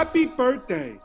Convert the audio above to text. Happy birthday.